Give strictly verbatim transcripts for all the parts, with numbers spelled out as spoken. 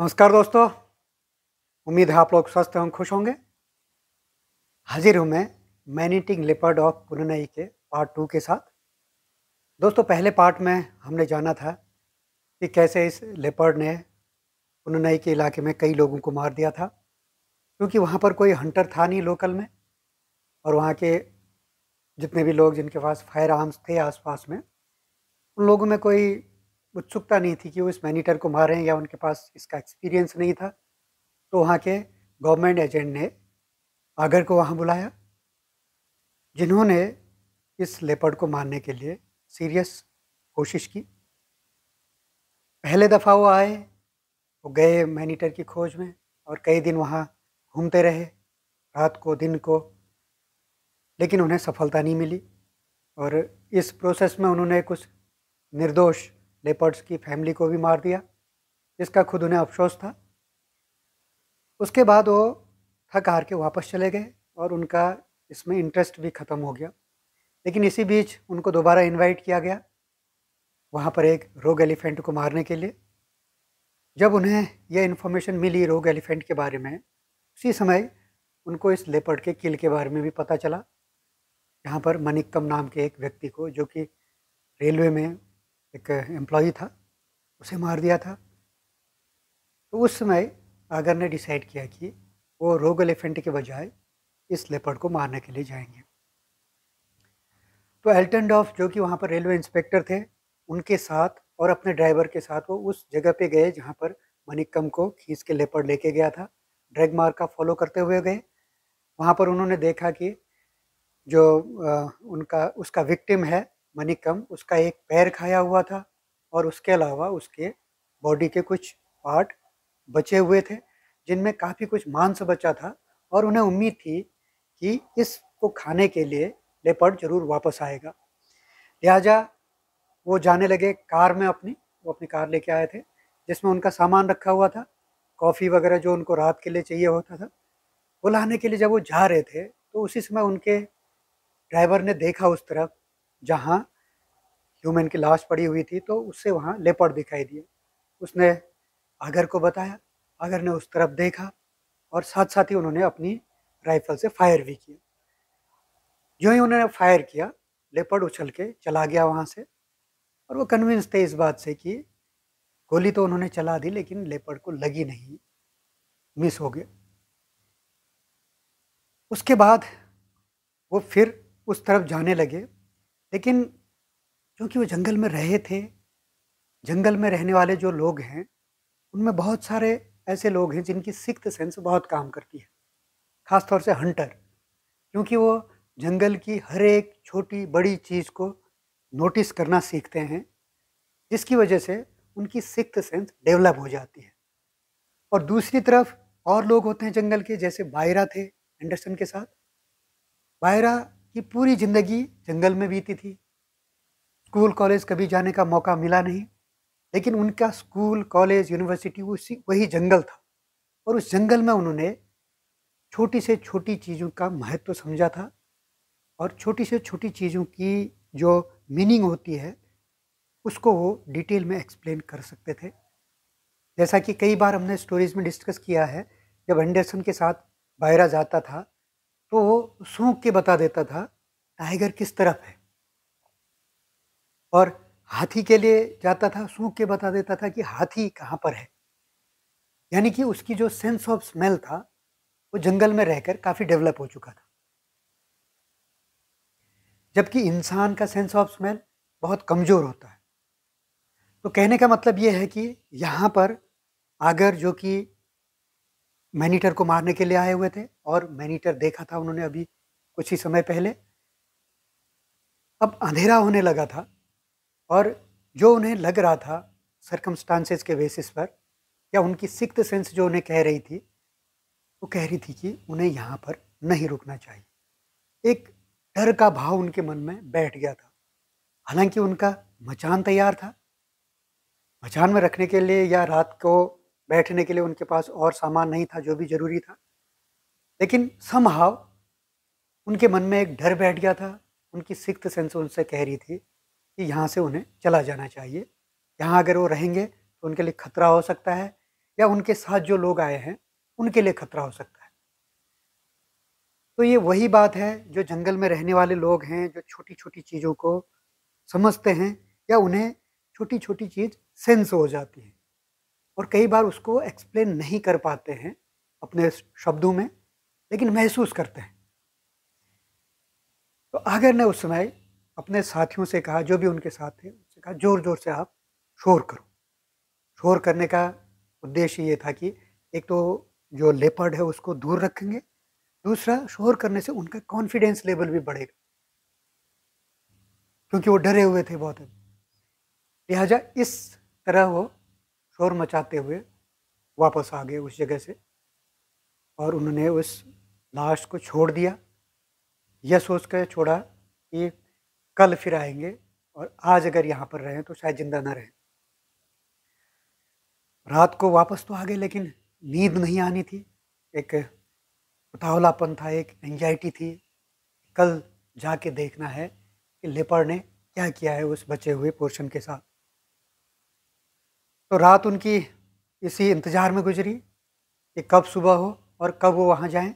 नमस्कार दोस्तों, उम्मीद है आप लोग स्वस्थ एवं खुश होंगे। हाजिर हूँ मैं मैनीटिंग लेपर्ड ऑफ पुननाई के पार्ट टू के साथ। दोस्तों, पहले पार्ट में हमने जाना था कि कैसे इस लेपर्ड ने पुननाई के इलाके में कई लोगों को मार दिया था, क्योंकि वहाँ पर कोई हंटर था नहीं लोकल में, और वहाँ के जितने भी लोग जिनके पास फायर आर्म्स थे आसपास में, उन लोगों में कोई उत्सुकता नहीं थी कि वो इस मैनीटर को मारें, या उनके पास इसका एक्सपीरियंस नहीं था। तो वहाँ के गवर्नमेंट एजेंट ने आगर को वहाँ बुलाया, जिन्होंने इस लेपर्ड को मारने के लिए सीरियस कोशिश की। पहले दफ़ा वो आए, वो गए मैनीटर की खोज में और कई दिन वहाँ घूमते रहे, रात को दिन को, लेकिन उन्हें सफलता नहीं मिली। और इस प्रोसेस में उन्होंने कुछ निर्दोष लेपर्ड्स की फैमिली को भी मार दिया, जिसका खुद उन्हें अफसोस था। उसके बाद वो थक हार के वापस चले गए और उनका इसमें इंटरेस्ट भी ख़त्म हो गया। लेकिन इसी बीच उनको दोबारा इनवाइट किया गया वहाँ पर एक रोग एलिफेंट को मारने के लिए। जब उन्हें यह इन्फॉर्मेशन मिली रोग एलिफेंट के बारे में, उसी समय उनको इस लेपर्ड के किल के बारे में भी पता चला, यहाँ पर मनिकम नाम के एक व्यक्ति को, जो कि रेलवे में एक एम्प्लॉई था, उसे मार दिया था। तो उस समय आगर ने डिसाइड किया कि वो रोग एलिफेंट के बजाय इस लेपर्ड को मारने के लिए जाएंगे। तो एल्टन डॉफ, जो कि वहाँ पर रेलवे इंस्पेक्टर थे, उनके साथ और अपने ड्राइवर के साथ वो उस जगह पे गए जहाँ पर मनिकम को खींच के लेपर्ड लेके गया था। ड्रैग मार्क का फॉलो करते हुए गए। वहाँ पर उन्होंने देखा कि जो उनका उसका विक्टिम है मनिकम, उसका एक पैर खाया हुआ था और उसके अलावा उसके बॉडी के कुछ पार्ट बचे हुए थे, जिनमें काफ़ी कुछ मांस बचा था। और उन्हें उम्मीद थी कि इसको खाने के लिए लेपर्ड जरूर वापस आएगा, लिहाजा वो जाने लगे कार में अपनी। वो अपनी कार लेके आए थे जिसमें उनका सामान रखा हुआ था, कॉफ़ी वगैरह जो उनको रात के लिए चाहिए होता था, वो लाने के लिए जब वो जा रहे थे, तो उसी समय उनके ड्राइवर ने देखा उस तरफ जहाँ ह्यूमन की लाश पड़ी हुई थी, तो उससे वहाँ लेपर्ड दिखाई दिए। उसने आगर को बताया, आगर ने उस तरफ देखा और साथ साथ ही उन्होंने अपनी राइफल से फायर भी किया। जो ही उन्होंने फायर किया, लेपर्ड उछल के चला गया वहाँ से। और वो कन्विंस थे इस बात से कि गोली तो उन्होंने चला दी, लेकिन लेपर्ड को लगी नहीं, मिस हो गया। उसके बाद वो फिर उस तरफ जाने लगे, लेकिन क्योंकि वो जंगल में रहे थे, जंगल में रहने वाले जो लोग हैं, उनमें बहुत सारे ऐसे लोग हैं जिनकी सिक्स्थ सेंस बहुत काम करती है, ख़ासतौर से हंटर, क्योंकि वो जंगल की हर एक छोटी बड़ी चीज़ को नोटिस करना सीखते हैं, जिसकी वजह से उनकी सिक्स्थ सेंस डेवलप हो जाती है। और दूसरी तरफ और लोग होते हैं जंगल के, जैसे बायरा थे एंडरसन के साथ। बायरा कि पूरी ज़िंदगी जंगल में बीती थी, स्कूल कॉलेज कभी जाने का मौका मिला नहीं, लेकिन उनका स्कूल कॉलेज यूनिवर्सिटी उसी वही जंगल था। और उस जंगल में उन्होंने छोटी से छोटी चीज़ों का महत्व समझा था, और छोटी से छोटी चीज़ों की जो मीनिंग होती है उसको वो डिटेल में एक्सप्लेन कर सकते थे। जैसा कि कई बार हमने स्टोरीज़ में डिस्कस किया है, जब एंडरसन के साथ बायरा जाता था तो वो सूंघ के बता देता था टाइगर किस तरफ है, और हाथी के लिए जाता था सूंघ के बता देता था कि हाथी कहाँ पर है। यानी कि उसकी जो सेंस ऑफ स्मेल था वो जंगल में रहकर काफ़ी डेवलप हो चुका था, जबकि इंसान का सेंस ऑफ स्मेल बहुत कमज़ोर होता है। तो कहने का मतलब ये है कि यहाँ पर आगर, जो कि मैनीटर को मारने के लिए आए हुए थे और मैनीटर देखा था उन्होंने अभी कुछ ही समय पहले, अब अंधेरा होने लगा था, और जो उन्हें लग रहा था सर्कमस्टांसेस के बेसिस पर, या उनकी सिक्स्थ सेंस जो उन्हें कह रही थी, वो कह रही थी कि उन्हें यहाँ पर नहीं रुकना चाहिए। एक डर का भाव उनके मन में बैठ गया था। हालांकि उनका मचान तैयार था, मचान में रखने के लिए या रात को बैठने के लिए उनके पास और सामान नहीं था जो भी ज़रूरी था, लेकिन समहाव उनके मन में एक डर बैठ गया था। उनकी सिक्स्थ सेंस उनसे कह रही थी कि यहाँ से उन्हें चला जाना चाहिए, यहाँ अगर वो रहेंगे तो उनके लिए खतरा हो सकता है, या उनके साथ जो लोग आए हैं उनके लिए खतरा हो सकता है। तो ये वही बात है जो जंगल में रहने वाले लोग हैं, जो छोटी छोटी चीज़ों को समझते हैं या उन्हें छोटी छोटी चीज़ सेंस हो जाती है और कई बार उसको एक्सप्लेन नहीं कर पाते हैं अपने शब्दों में, लेकिन महसूस करते हैं। तो आगर ने उस समय अपने साथियों से कहा, जो भी उनके साथ थे, उनसे कहा ज़ोर ज़ोर से आप शोर करो। शोर करने का उद्देश्य ये था कि एक तो जो लेपर्ड है उसको दूर रखेंगे, दूसरा शोर करने से उनका कॉन्फिडेंस लेवल भी बढ़ेगा क्योंकि वो डरे हुए थे बहुत। लिहाजा इस तरह वो शोर मचाते हुए वापस आ गए उस जगह से और उन्होंने उस लाश को छोड़ दिया। यह सोच कर छोड़ा कि कल फिर आएंगे और आज अगर यहाँ पर रहें तो शायद जिंदा ना रहें। रात को वापस तो आ गए लेकिन नींद नहीं आनी थी, एक उतावलापन था, एक एंजाइटी थी। कल जाके देखना है कि लेपर्ड ने क्या किया है उस बचे हुए पोर्शन के साथ। तो रात उनकी इसी इंतज़ार में गुजरी कि कब सुबह हो और कब वो वहाँ जाएं।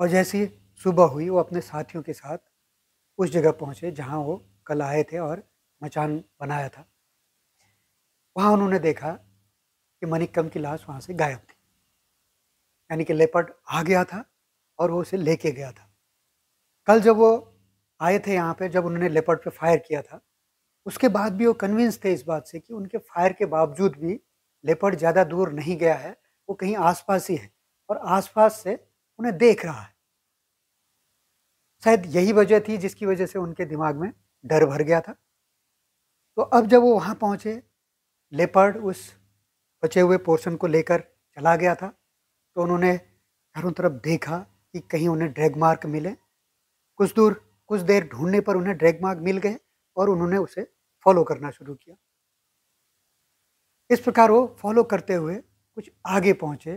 और जैसी सुबह हुई वो अपने साथियों के साथ उस जगह पहुँचे जहाँ वो कल आए थे और मचान बनाया था। वहाँ उन्होंने देखा कि मनिकम की लाश वहाँ से गायब थी, यानी कि लेपर्ड आ गया था और वो उसे लेके गया था। कल जब वो आए थे यहाँ पे, जब उन्होंने लेपर्ड पे फायर किया था, उसके बाद भी वो कन्विंस थे इस बात से कि उनके फायर के बावजूद भी लेपर्ड ज़्यादा दूर नहीं गया है, वो कहीं आसपास ही है और आसपास से उन्हें देख रहा है। शायद यही वजह थी जिसकी वजह से उनके दिमाग में डर भर गया था। तो अब जब वो वहाँ पहुँचे, लेपर्ड उस बचे हुए पोर्शन को लेकर चला गया था। तो उन्होंने चारों तरफ देखा कि कहीं उन्हें ड्रैग मार्क मिले। कुछ दूर कुछ देर ढूंढने पर उन्हें ड्रैग मार्क मिल गए और उन्होंने उसे फॉलो करना शुरू किया। इस प्रकार वो फॉलो करते हुए कुछ आगे पहुँचे।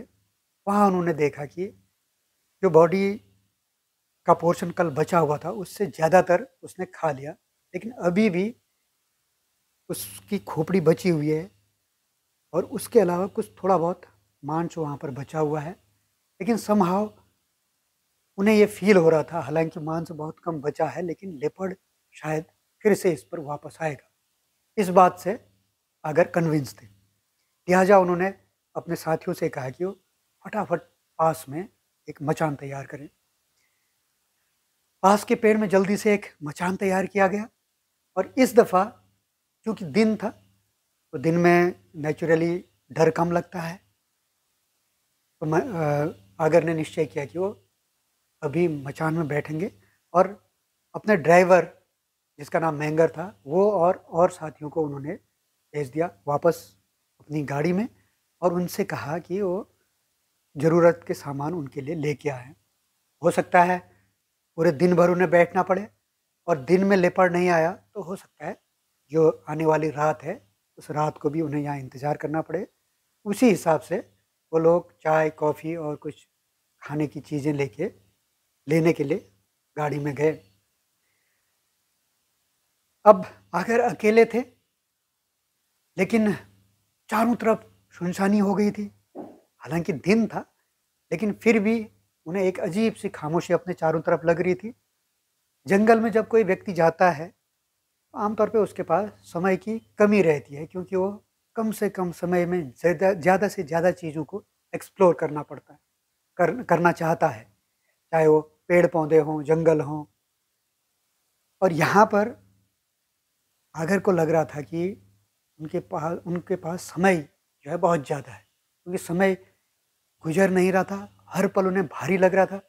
वहाँ उन्होंने देखा कि जो बॉडी का पोर्शन कल बचा हुआ था उससे ज़्यादातर उसने खा लिया, लेकिन अभी भी उसकी खोपड़ी बची हुई है और उसके अलावा कुछ थोड़ा बहुत मांस वहाँ पर बचा हुआ है। लेकिन समहाव उन्हें ये फील हो रहा था, हालांकि मांस बहुत कम बचा है, लेकिन लेपर्ड शायद फिर से इस पर वापस आएगा, इस बात से अगर कन्विंस थे। लिहाजा उन्होंने अपने साथियों से कहा कि वो फटाफट पास में एक मचान तैयार करें। पास के पेड़ में जल्दी से एक मचान तैयार किया गया और इस दफ़ा क्योंकि दिन था तो दिन में नेचुरली डर कम लगता है। तो आगर ने निश्चय किया कि वो अभी मचान में बैठेंगे और अपने ड्राइवर जिसका नाम महंगर था वो और और साथियों को उन्होंने भेज दिया वापस अपनी गाड़ी में और उनसे कहा कि वो ज़रूरत के सामान उनके लिए लेके आए। हो सकता है पूरे दिन भर उन्हें बैठना पड़े और दिन में लेपर्ड नहीं आया तो हो सकता है जो आने वाली रात है उस रात को भी उन्हें यहाँ इंतज़ार करना पड़े। उसी हिसाब से वो लोग चाय कॉफ़ी और कुछ खाने की चीज़ें लेके लेने के लिए गाड़ी में गए। अब आखिर अकेले थे लेकिन चारों तरफ सुनसानी हो गई थी। हालांकि दिन था लेकिन फिर भी उन्हें एक अजीब सी खामोशी अपने चारों तरफ लग रही थी। जंगल में जब कोई व्यक्ति जाता है आमतौर पे उसके पास समय की कमी रहती है क्योंकि वो कम से कम समय में ज़्यादा ज़्यादा से ज़्यादा चीज़ों को एक्सप्लोर करना पड़ता है, कर, करना चाहता है, चाहे वो पेड़ पौधे हों, जंगल हों। और यहाँ पर आगर को लग रहा था कि उनके पास उनके पास समय जो है बहुत ज़्यादा है क्योंकि समय गुजर नहीं रहा था, हर पल उन्हें भारी लग रहा था।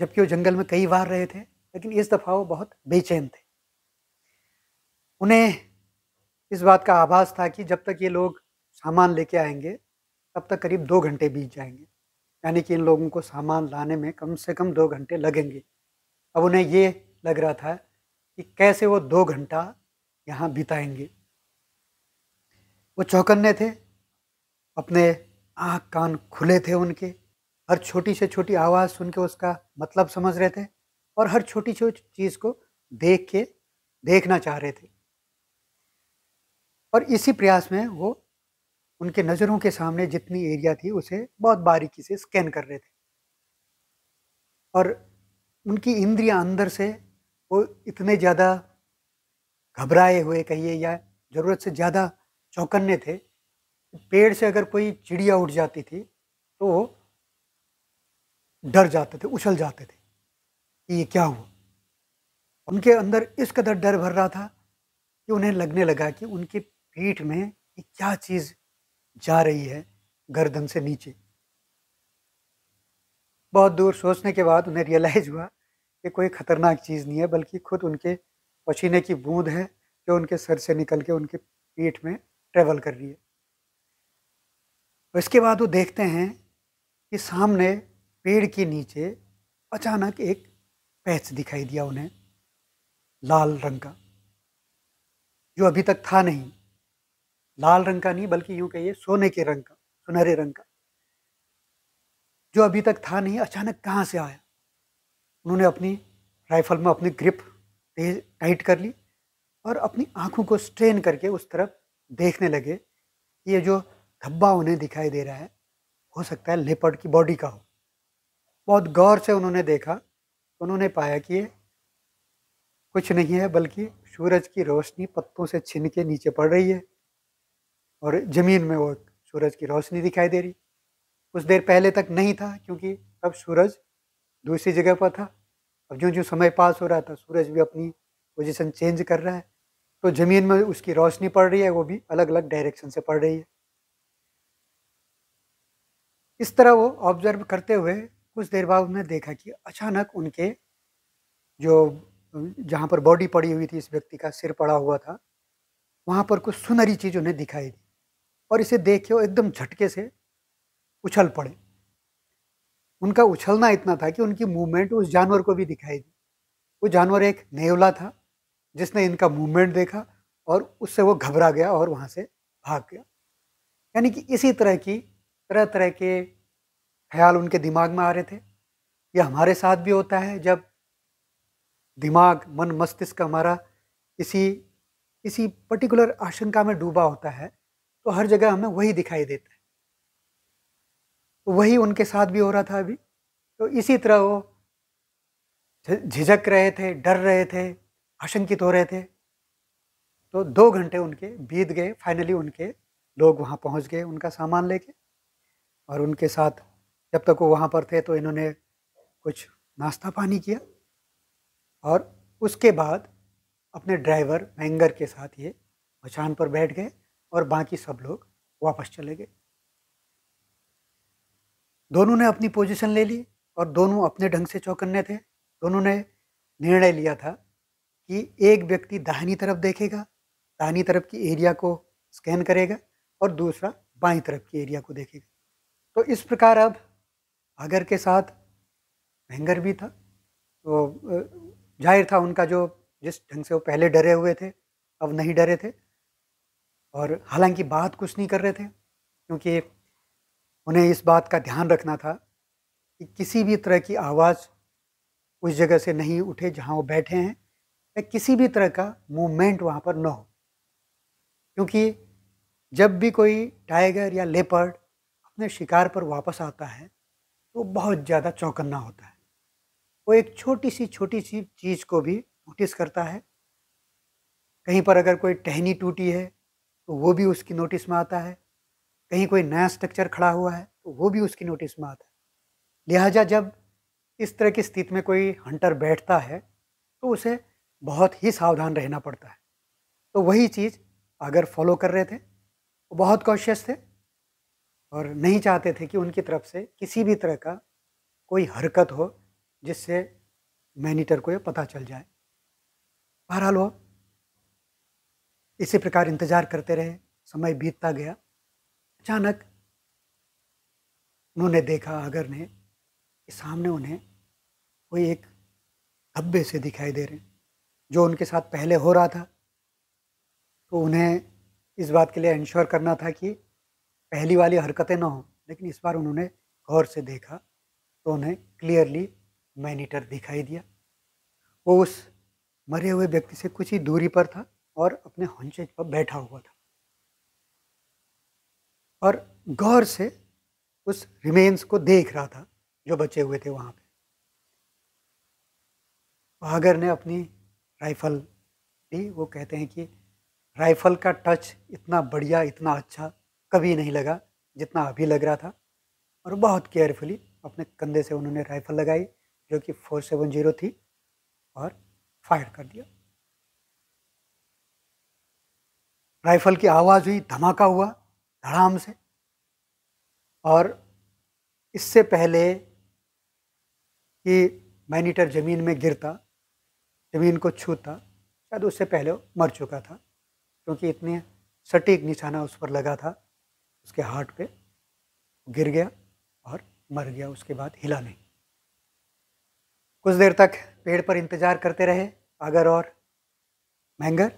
जबकि वो जंगल में कई बार रहे थे लेकिन इस दफ़ा वो बहुत बेचैन थे। उन्हें इस बात का आभास था कि जब तक ये लोग सामान लेके आएंगे तब तक करीब दो घंटे बीत जाएंगे, यानी कि इन लोगों को सामान लाने में कम से कम दो घंटे लगेंगे। अब उन्हें ये लग रहा था कि कैसे वो दो घंटा यहाँ बिताएंगे। वो चौकन्ने थे, अपने आँख कान खुले थे उनके, हर छोटी से छोटी आवाज़ सुन के उसका मतलब समझ रहे थे और हर छोटी छोटी चीज़ को देख के देखना चाह रहे थे। और इसी प्रयास में वो उनके नज़रों के सामने जितनी एरिया थी उसे बहुत बारीकी से स्कैन कर रहे थे, और उनकी इंद्रियां अंदर से वो इतने ज़्यादा घबराए हुए कहिए या ज़रूरत से ज़्यादा चौकन्ने थे। पेड़ से अगर कोई चिड़िया उठ जाती थी तो डर जाते थे, उछल जाते थे कि ये क्या हुआ। उनके अंदर इस कदर डर भर रहा था कि उन्हें लगने लगा कि उनके पीठ में ये क्या चीज़ जा रही है गर्दन से नीचे। बहुत दूर सोचने के बाद उन्हें रियलाइज़ हुआ कि कोई ख़तरनाक चीज़ नहीं है, बल्कि खुद उनके पसीने की बूंद है जो उनके सर से निकल के उनके पीठ में ट्रैवल कर रही है। इसके बाद वो देखते हैं कि सामने पेड़ के नीचे अचानक एक पैच दिखाई दिया उन्हें, लाल रंग का, जो अभी तक था नहीं। लाल रंग का नहीं बल्कि यूँ कहिए सोने के रंग का, सुनहरे रंग का, जो अभी तक था नहीं, अचानक कहाँ से आया। उन्होंने अपनी राइफल में अपनी ग्रिप तेज टाइट कर ली और अपनी आँखों को स्ट्रेन करके उस तरफ देखने लगे। ये जो धब्बा उन्हें दिखाई दे रहा है हो सकता है लेपर्ड की बॉडी का हो। बहुत गौर से उन्होंने देखा तो उन्होंने पाया कि ये कुछ नहीं है बल्कि सूरज की रोशनी पत्तों से छिन के नीचे पड़ रही है और ज़मीन में वो सूरज की रोशनी दिखाई दे रही। कुछ देर पहले तक नहीं था क्योंकि अब सूरज दूसरी जगह पर था। अब जो जो समय पास हो रहा था सूरज भी अपनी पोजीशन चेंज कर रहा है, तो ज़मीन में उसकी रोशनी पड़ रही है, वो भी अलग अलग डायरेक्शन से पड़ रही है। इस तरह वो ऑब्जर्व करते हुए कुछ देर बाद उन्होंने देखा कि अचानक उनके जो जहाँ पर बॉडी पड़ी हुई थी, इस व्यक्ति का सिर पड़ा हुआ था, वहाँ पर कुछ सुनहरी चीज़ उन्हें दिखाई दी और इसे देख के वो एकदम झटके से उछल पड़े। उनका उछलना इतना था कि उनकी मूवमेंट उस जानवर को भी दिखाई दी। वो जानवर एक नेवला था जिसने इनका मूवमेंट देखा और उससे वो घबरा गया और वहाँ से भाग गया। यानी कि इसी तरह की तरह तरह के ख्याल उनके दिमाग में आ रहे थे। ये हमारे साथ भी होता है, जब दिमाग मन मस्तिष्क हमारा किसी किसी पर्टिकुलर आशंका में डूबा होता है तो हर जगह हमें वही दिखाई देता है। तो वही उनके साथ भी हो रहा था अभी। तो इसी तरह वो झिझक रहे थे, डर रहे थे, आशंकित हो रहे थे। तो दो घंटे उनके बीत गए। फाइनली उनके लोग वहाँ पहुँच गए उनका सामान लेके, और उनके साथ जब तक वो वहाँ पर थे तो इन्होंने कुछ नाश्ता पानी किया और उसके बाद अपने ड्राइवर महंगर के साथ ये मचान पर बैठ गए और बाकी सब लोग वापस चले गए। दोनों ने अपनी पोजीशन ले ली और दोनों अपने ढंग से चौकन्ने थे। दोनों ने निर्णय लिया था कि एक व्यक्ति दाहिनी तरफ देखेगा, दाहिनी तरफ की एरिया को स्कैन करेगा, और दूसरा बाईं तरफ की एरिया को देखेगा। तो इस प्रकार अब आगर के साथ महंगर भी था, तो जाहिर था उनका जो जिस ढंग से वो पहले डरे हुए थे अब नहीं डरे थे, और हालांकि बात कुछ नहीं कर रहे थे क्योंकि उन्हें इस बात का ध्यान रखना था कि किसी भी तरह की आवाज़ उस जगह से नहीं उठे जहां वो बैठे हैं, या किसी भी तरह का मूवमेंट वहां पर न हो। क्योंकि जब भी कोई टाइगर या लेपर्ड अपने शिकार पर वापस आता है तो बहुत ज़्यादा चौकन्ना होता है। वो एक छोटी सी छोटी सी चीज़ को भी नोटिस करता है। कहीं पर अगर कोई टहनी टूटी है तो वो भी उसकी नोटिस में आता है, कहीं कोई नया स्ट्रक्चर खड़ा हुआ है तो वो भी उसकी नोटिस में आता है। लिहाजा जब इस तरह की स्थिति में कोई हंटर बैठता है तो उसे बहुत ही सावधान रहना पड़ता है। तो वही चीज़ अगर फॉलो कर रहे थे, वो बहुत कॉशियस थे और नहीं चाहते थे कि उनकी तरफ से किसी भी तरह का कोई हरकत हो जिससे मैनीटर को ये पता चल जाए। बहरहाल वो इसी प्रकार इंतज़ार करते रहे, समय बीतता गया। अचानक उन्होंने देखा, आगर ने, कि सामने उन्हें कोई एक धब्बे से दिखाई दे रहे जो उनके साथ पहले हो रहा था। तो उन्हें इस बात के लिए इंश्योर करना था कि पहली वाली हरकतें ना हों, लेकिन इस बार उन्होंने गौर से देखा तो उन्हें क्लियरली मैनीटर दिखाई दिया। वो उस मरे हुए व्यक्ति से कुछ ही दूरी पर था और अपने हंचेज पर बैठा हुआ था। और गौर से उस रिमेन्स को देख रहा था जो बचे हुए थे वहाँ पे। महागर ने अपनी राइफल दी। वो कहते हैं कि राइफल का टच इतना बढ़िया, इतना अच्छा कभी नहीं लगा जितना अभी लग रहा था। और बहुत केयरफुली अपने कंधे से उन्होंने राइफल लगाई जो कि फोर सेवन जीरो थी और फायर कर दिया। राइफल की आवाज़ हुई, धमाका हुआ धड़ाम से। और इससे पहले कि मैनीटर ज़मीन में गिरता, ज़मीन को छूता, शायद उससे पहले मर चुका था क्योंकि इतने सटीक निशाना उस पर लगा था, उसके हार्ट पे। गिर गया और मर गया, उसके बाद हिला नहीं। कुछ देर तक पेड़ पर इंतज़ार करते रहे आगर और महंगर।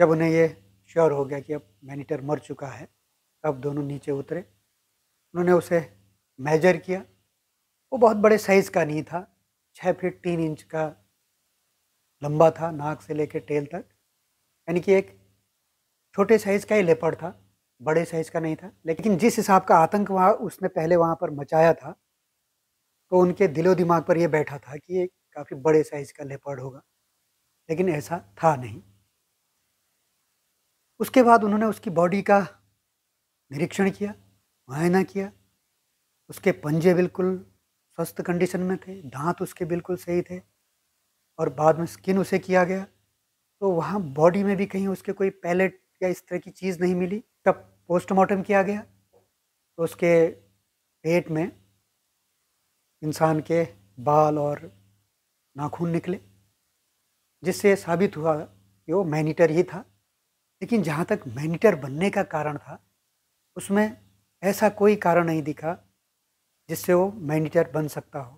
जब उन्हें ये श्योर हो गया कि अब मैनीटर मर चुका है, तब दोनों नीचे उतरे। उन्होंने उसे मेजर किया। वो बहुत बड़े साइज़ का नहीं था, छः फीट तीन इंच का लंबा था नाक से लेकर टेल तक, यानी कि एक छोटे साइज़ का ही लेपर्ड था, बड़े साइज़ का नहीं था। लेकिन जिस हिसाब का आतंक वहाँ उसने पहले वहाँ पर मचाया था, तो उनके दिलो दिमाग पर यह बैठा था कि ये काफ़ी बड़े साइज़ का लेपर्ड होगा, लेकिन ऐसा था नहीं। उसके बाद उन्होंने उसकी बॉडी का निरीक्षण किया, मुआयना किया। उसके पंजे बिल्कुल स्वस्थ कंडीशन में थे, दांत उसके बिल्कुल सही थे। और बाद में स्किन उसे किया गया तो वहाँ बॉडी में भी कहीं उसके कोई पैलेट या इस तरह की चीज़ नहीं मिली। तब पोस्टमार्टम किया गया तो उसके पेट में इंसान के बाल और नाखून निकले, जिससे साबित हुआ कि वो मैनीटर ही था। लेकिन जहाँ तक मैनीटर बनने का कारण था, उसमें ऐसा कोई कारण नहीं दिखा जिससे वो मैनीटर बन सकता हो।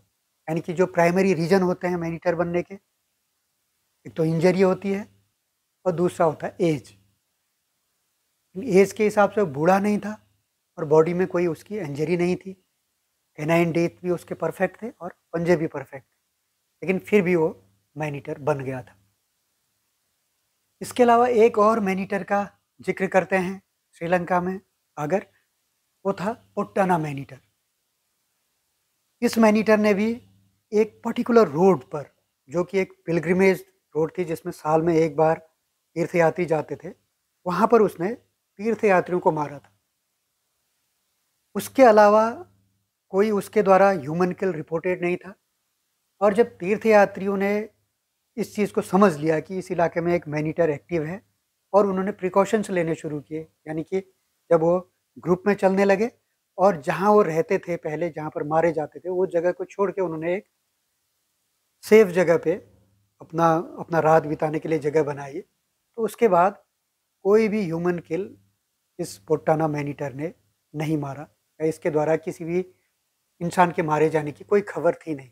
यानी कि जो प्राइमरी रीज़न होते हैं मैनीटर बनने के, एक तो इंजरी होती है और दूसरा होता है एज। एज के हिसाब से वो बूढ़ा नहीं था और बॉडी में कोई उसकी इंजरी नहीं थी। कैनाइन टीथ भी उसके परफेक्ट थे और पंजे भी परफेक्ट थे, लेकिन फिर भी वो मैनीटर बन गया था। इसके अलावा एक और मैनीटर का जिक्र करते हैं श्रीलंका में आगर, वो था पुट्टाना मैनीटर। इस मैनीटर ने भी एक पर्टिकुलर रोड पर, जो कि एक पिलग्रिमेज रोड थी जिसमें साल में एक बार तीर्थयात्री जाते थे, वहाँ पर उसने तीर्थयात्रियों को मारा था। उसके अलावा कोई उसके द्वारा ह्यूमन किल रिपोर्टेड नहीं था। और जब तीर्थयात्रियों ने इस चीज़ को समझ लिया कि इस इलाके में एक मैनीटर एक्टिव है, और उन्होंने प्रिकॉशंस लेने शुरू किए, यानी कि जब वो ग्रुप में चलने लगे और जहाँ वो रहते थे पहले, जहाँ पर मारे जाते थे, वो जगह को छोड़ के उन्होंने एक सेफ जगह पे अपना अपना रात बिताने के लिए जगह बनाई। तो उसके बाद कोई भी ह्यूमन किल इस पुट्टाना मैनीटर ने नहीं मारा, या इसके द्वारा किसी भी इंसान के मारे जाने की कोई खबर थी नहीं।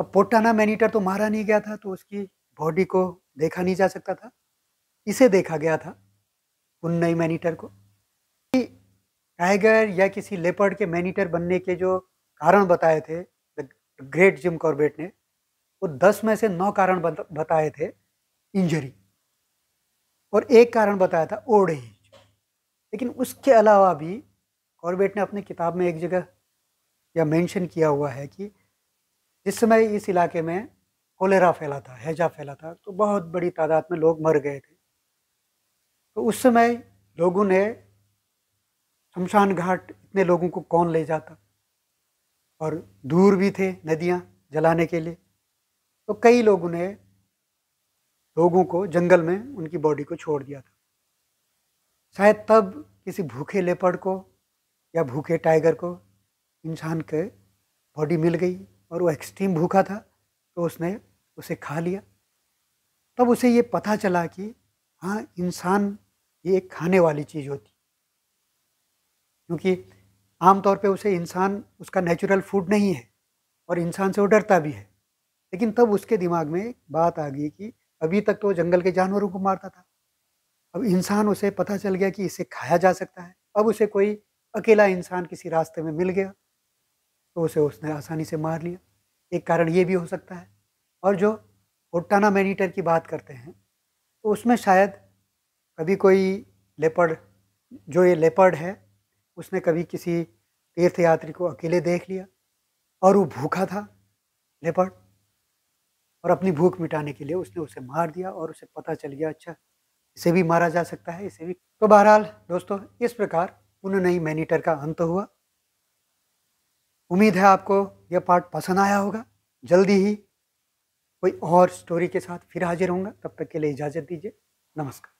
अब पुट्टाना मैनीटर तो मारा नहीं गया था, तो उसकी बॉडी को देखा नहीं जा सकता था। इसे देखा गया था, पुन्नई मैनीटर को। टाइगर या किसी लेपर्ड के मैनीटर बनने के जो कारण बताए थे द ग्रेट जिम कॉर्बेट ने, वो दस में से नौ कारण बताए थे इंजरी, और एक कारण बताया था ओल्ड एज। लेकिन उसके अलावा भी कॉर्बेट ने अपनी किताब में एक जगह यह मेंशन किया हुआ है कि जिस समय इस इलाके में कोलेरा फैला था, हैजा फैला था, तो बहुत बड़ी तादाद में लोग मर गए थे। तो उस समय लोगों ने शमशान घाट, इतने लोगों को कौन ले जाता, और दूर भी थे नदियाँ जलाने के लिए, तो कई लोगों ने लोगों को जंगल में उनकी बॉडी को छोड़ दिया था। शायद तब किसी भूखे लेपर्ड को या भूखे टाइगर को इंसान के बॉडी मिल गई, और वो एक्सट्रीम भूखा था तो उसने उसे खा लिया। तब उसे ये पता चला कि हाँ, इंसान ये एक खाने वाली चीज़ होती, क्योंकि आमतौर पे उसे इंसान उसका नेचुरल फूड नहीं है और इंसान से वो डरता भी है। लेकिन तब उसके दिमाग में एक बात आ गई कि अभी तक तो वो जंगल के जानवरों को मारता था, अब इंसान, उसे पता चल गया कि इसे खाया जा सकता है। अब उसे कोई अकेला इंसान किसी रास्ते में मिल गया तो उसे उसने आसानी से मार लिया। एक कारण ये भी हो सकता है। और जो पुट्टाना मैनीटर की बात करते हैं, तो उसमें शायद कभी कोई लेपर्ड जो ये लेपर्ड है उसने कभी किसी तीर्थयात्री को अकेले देख लिया और वो भूखा था लेपर्ड, और अपनी भूख मिटाने के लिए उसने उसे मार दिया और उसे पता चल गया अच्छा इसे भी मारा जा सकता है, इसे भी। तो बहरहाल दोस्तों इस प्रकार पुनः मैनीटर का अंत हुआ। उम्मीद है आपको यह पार्ट पसंद आया होगा। जल्दी ही कोई और स्टोरी के साथ फिर हाजिर होऊंगा, तब तक के लिए इजाज़त दीजिए। नमस्कार।